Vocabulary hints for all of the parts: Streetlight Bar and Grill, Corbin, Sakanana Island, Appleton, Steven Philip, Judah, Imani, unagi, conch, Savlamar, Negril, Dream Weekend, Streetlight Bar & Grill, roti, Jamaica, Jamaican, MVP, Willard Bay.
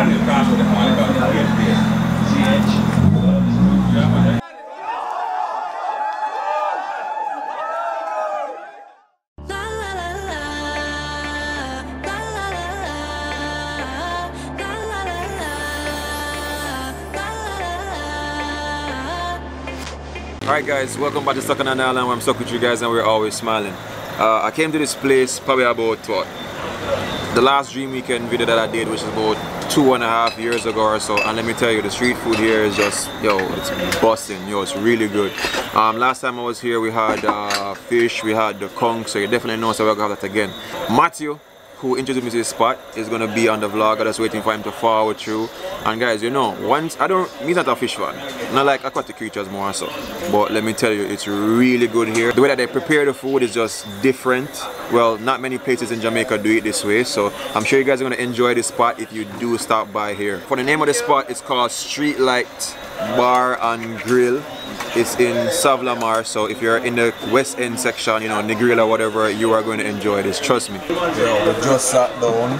Alright guys, welcome back to Sakanana Island where I'm stuck with you guys and we're always smiling. I came to this place probably about the last Dream Weekend video that I did, which is about 2.5 years ago or so, and let me tell you, the street food here is just, yo, it's busting, yo, it's really good. Last time I was here we had fish, we had the conch, so you definitely know, so we're gonna have that again. Matthew, who introduced me to this spot, is gonna be on the vlog. I was waiting for him to follow through. And guys, you know, he's not a fish fan. Not like aquatic creatures more so. But let me tell you, it's really good here. The way that they prepare the food is just different. Well, not many places in Jamaica do it this way. So I'm sure you guys are gonna enjoy this spot if you do stop by here. For the name of the spot, it's called Streetlight Bar and Grill. It's in Savlamar, so if you're in the West End section, you know, Negril or whatever, you are going to enjoy this, trust me. Yeah, we just sat down,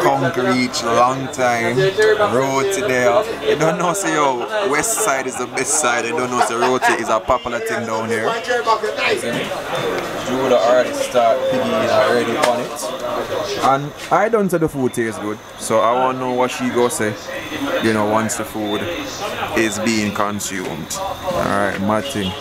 concrete, long time, road today. They don't know, say, yo, West Side is the best side. They don't know, say, road is a popular thing down here. Do the artists start piggy already on it. And I don't say the food tastes good, so I want to know what she go say, you know, once the food is being consumed. Alright, Martin.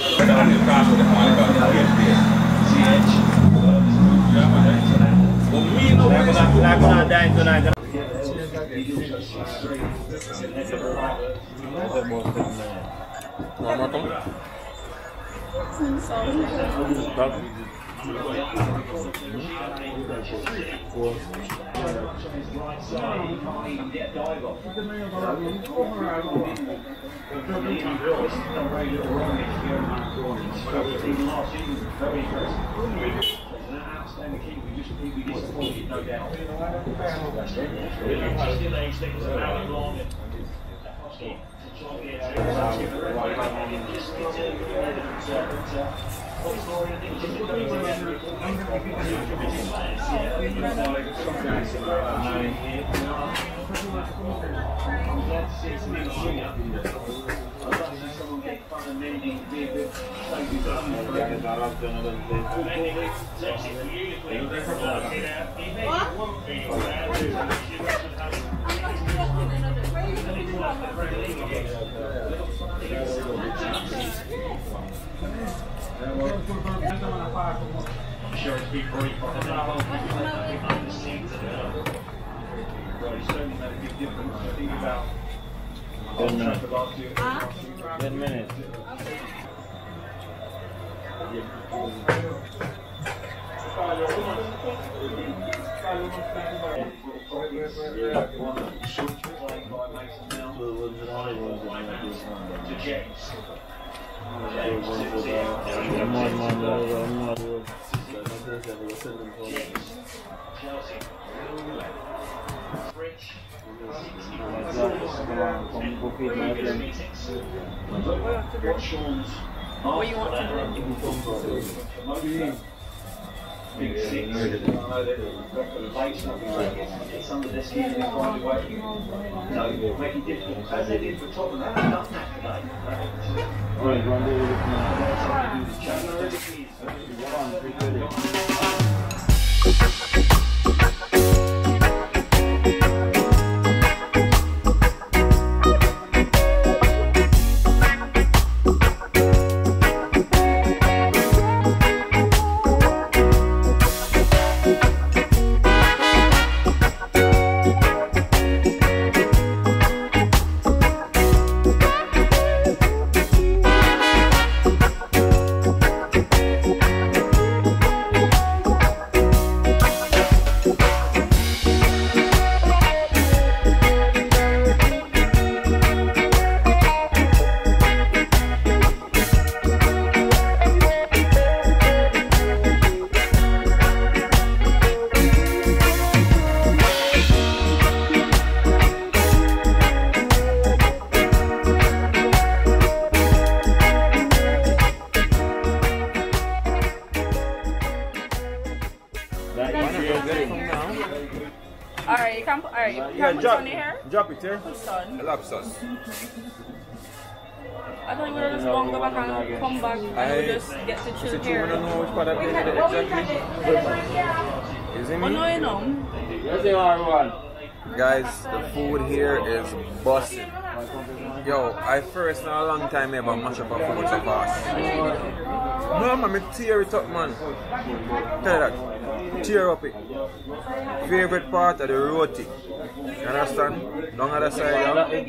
Good minute. Drop it here. Who's on? Lapsas. I think we're just going to go back and come back and just get to chill here. I don't know which part of the exactly. Is it me? I know, Guys, the food here is busting. Yo, I first in a long time ever mash up a food so fast. No, man, I tear it up, man. Tell you that. Tear up it. Favorite part of the roti. You understand? Long other side, you know? Only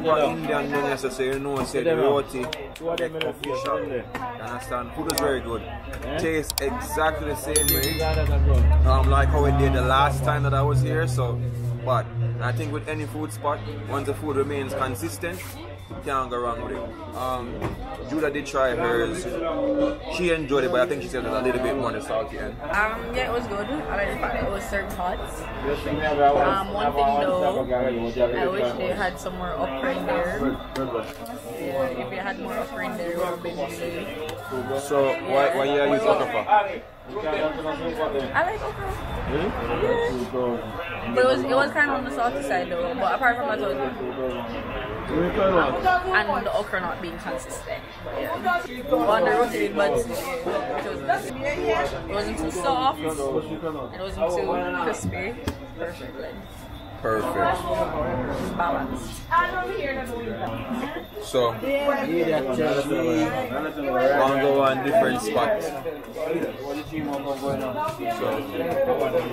for Indian men, so you know, say the roti, the official. You understand? Food is very good. Tastes exactly the same way. Like how it did the last time that I was here, so, but I think with any food spot, once the food remains consistent, you can't go wrong with it. Judah did try hers. She enjoyed it, but I think she said it was a little bit more on the salty end. Yeah, it was good. I like the fact that it was served hot. One thing though, I wish they had some more offering there. Yeah, if they had more offering there, it would have been easy. So, why you use okra? I like okra. Yeah. It was kind of on the salty side though, but apart from that, it was good. And the okra not being consistent. Yeah. On the roti, but it wasn't too soft. It wasn't too crispy. Perfect blend. Perfect. Balanced. So, I'm go on different spots. So,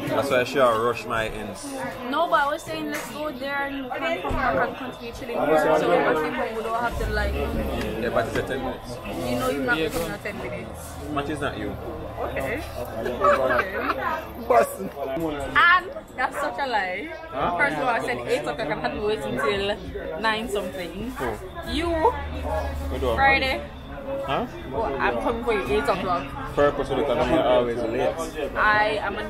that's why I should have rushed my ends. No, but I was saying let's go there and you can come back and continue chilling more. So, we don't have to like. Yeah, but it's a 10 minutes. You know, you're not coming at 10 minutes. Much is not you. Okay. And that's such a lie. Huh? First of all, I said 8 o'clock and I had to wait until 9 something. Who? You, Friday. Huh? Oh, I'm coming for you 8 o'clock. Purpose of the time you're always late. I am a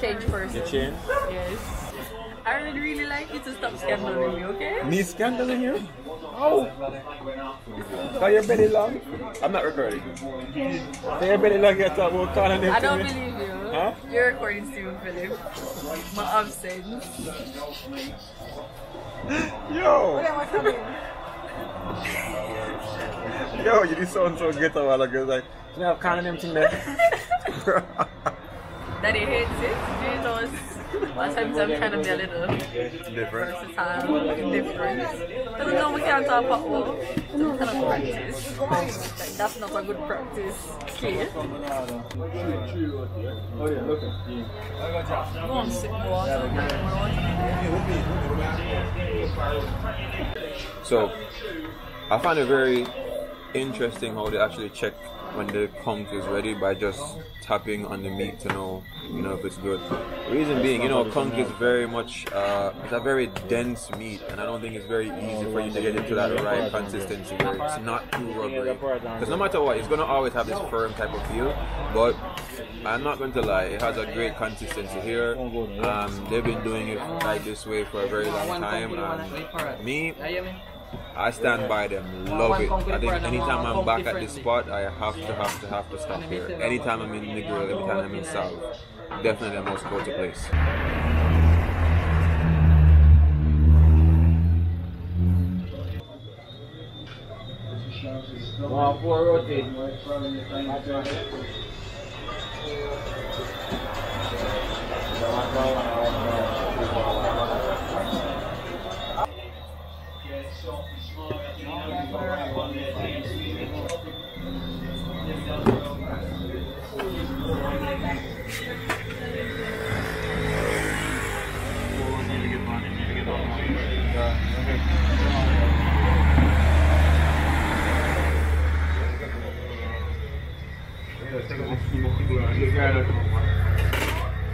change person. You change? Yes. I would really like you to stop scandaling me, okay? Me scandaling you? Oh! Are your belly long? I'm not recording. Are your belly long? I don't believe you. Huh? You're recording Steven Philip. My absence. Yo! Yo, you did sound so good a while ago. Like, can I have kind of empty neck? Daddy hates it. Jesus. Sometimes I'm trying to be a little different. Because no, we can't talk about all. That's not a good practice. Okay. So, I find it very interesting how they actually check when the conch is ready by just tapping on the meat to know, you know, if it's good. Reason being, you know, conch is very much it's a very dense meat, and I don't think it's very easy for you to get into that right consistency where it's not too rubbery. Because no matter what, it's gonna always have this firm type of feel, but I'm not going to lie, it has a great consistency here. They've been doing it like this way for a very long time. I stand by them, love it. I think anytime I'm back at this spot, I have to stop here. Anytime I'm in Negril, anytime I'm in South, definitely the most go-to place.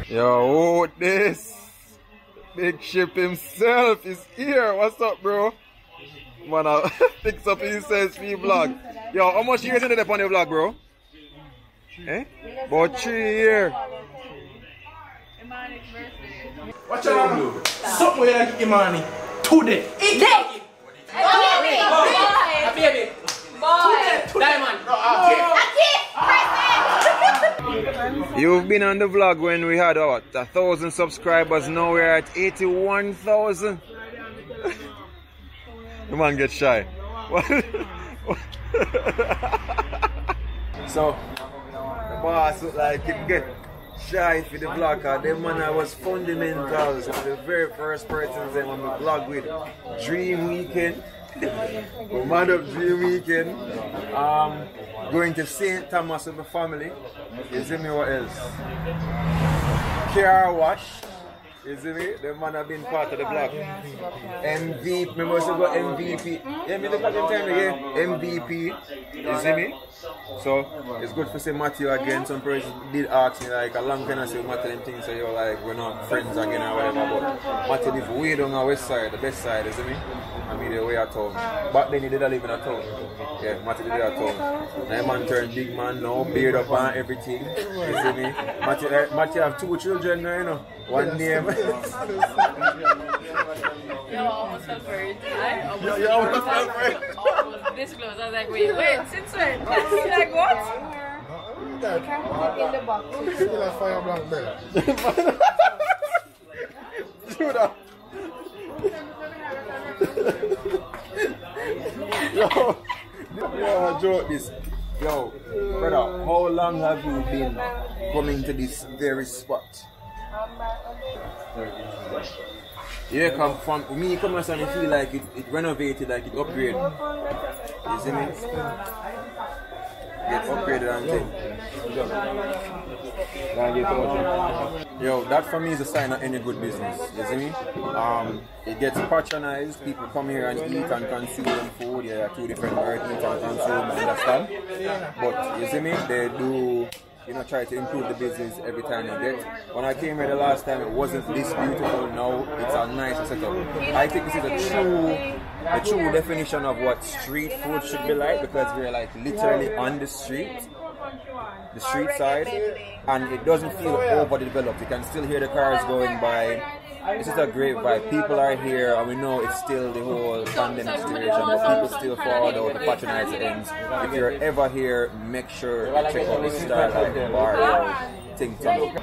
Yo, this Big Ship himself is here. What's up, bro? Man, I picks up his free vlog. Yo, how much you getting today on your vlog, bro? Eh? About 3 years. Watch out, bro. Something like Imani. Today. Today. A baby. Boy. Diamond. A gift. Present. You've been on the vlog when we had out 1,000 subscribers. Now we're at 81,000. The man gets shy. So the boss look like him get shy for the vlog. The man I was fundamentals, the very first persons that I'm gonna vlog with. Dream Weekend. We're mad up Dream Weekend. Going to St. Thomas with my family. You see me, what else? Car wash. You see me? The man have been part of the block. MVP. Remember I got MVP. Yeah, me look at them time again. MVP. You see me? So it's good for say Matthew again. Some person did ask me like a long time I say Matthew them things, so you're like we're not friends again or whatever, but Matthew live way down our west side, the best side, you see me? I mean the way at home. Back then he did not live in a town. Yeah, Matthew did at home. That man turned big man now, beard up and everything. You see me? Matthew have 2 children now, you know. One name. You almost felt worried. You almost felt worried. Almost this close. I was like, wait, since when? She's like, what? You can't put it in the box. It's still a fire black belt. Judah. Yo, I joke this. Yo, brother, how long have you been coming to this very spot? Yeah, come from me. Come and I feel like it renovated, like it upgraded. You see me? Get upgraded and thing. Yo, that for me is a sign of any good business. You see me? It gets patronized. People come here and eat and consume food. Yeah, 2 different words, eat and consume. Understand? But you see me? They do. You know, try to improve the business every time you get. When I came here the last time, it wasn't this beautiful. Now it's a nice setup. I think this is a true definition of what street food should be like, because we're like literally on the street, the street side, and it doesn't feel overdeveloped. You can still hear the cars going by. It's just a great vibe. People are here, and we know it's still the whole pandemic situation, but people still fall out, the patronize things. If you're ever here, make sure you check out this Starlight Bar and Ting Tong.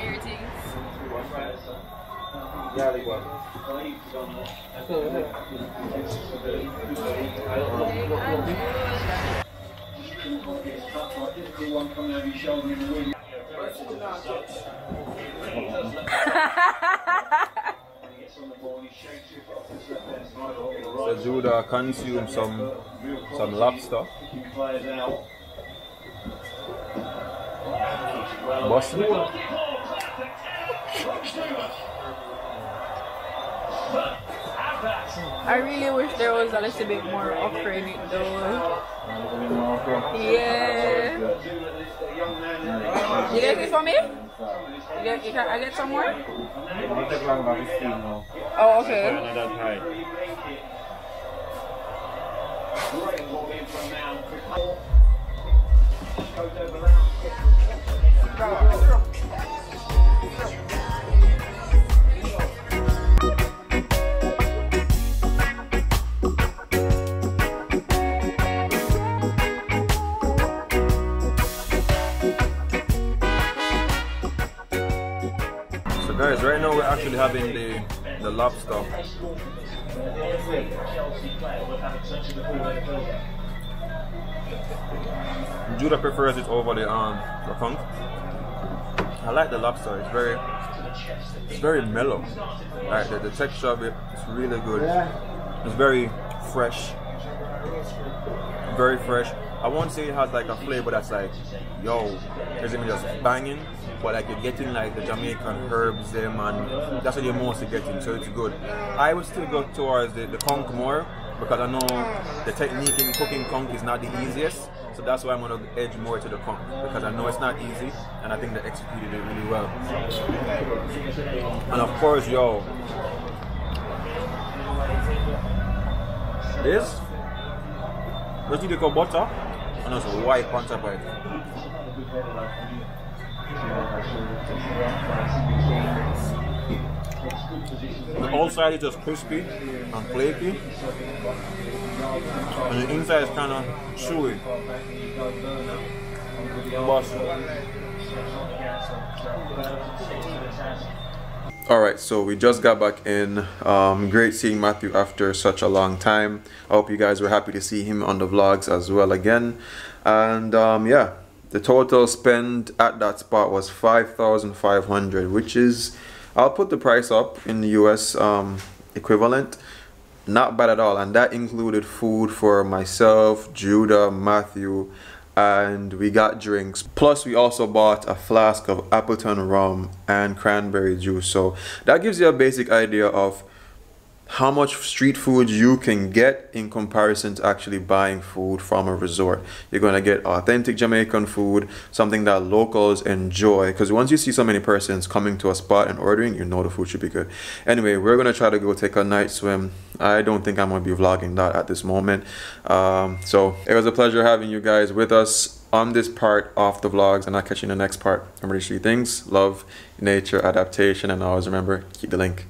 So Judah consumed some lobster. Boston. I really wish there was a little bit more offer in it though. Yeah. You get it for me? I get some more? Oh, okay. Guys, right now we're actually having the lobster. Judah prefers it over the conch. I like the lobster. It's very mellow. Like the texture of it is really good. It's very fresh. Very fresh. I won't say it has like a flavor that's like, yo, isn't it just banging? But like you're getting like the Jamaican herbs them, and that's what you're mostly getting, so it's good. I would still go towards the conch more, because I know the technique in cooking conch is not the easiest. So that's why I'm gonna edge more to the conch, because I know it's not easy, and I think they executed it really well. And of course, yo, this, just need to go butter. And also white punch up. The outside is just crispy and flaky, and the inside is kind of chewy. But Alright, so we just got back in. Great seeing Matthew after such a long time. I hope you guys were happy to see him on the vlogs as well again. And yeah, the total spend at that spot was $5,500, which is, I'll put the price up in the US equivalent. Not bad at all, and that included food for myself, Judah, Matthew, and we got drinks. Plus we also bought a flask of Appleton rum and cranberry juice. So that gives you a basic idea of how much street food you can get in comparison to actually buying food from a resort. You're going to get authentic Jamaican food, something that locals enjoy, because once you see so many persons coming to a spot and ordering, you know the food should be good. Anyway, we're going to try to go take a night swim. I don't think I'm going to be vlogging that at this moment. So it was a pleasure having you guys with us on this part of the vlogs, and I'll catch you in the next part. Remember these three things: love, nature, adaptation, and always remember, keep the link.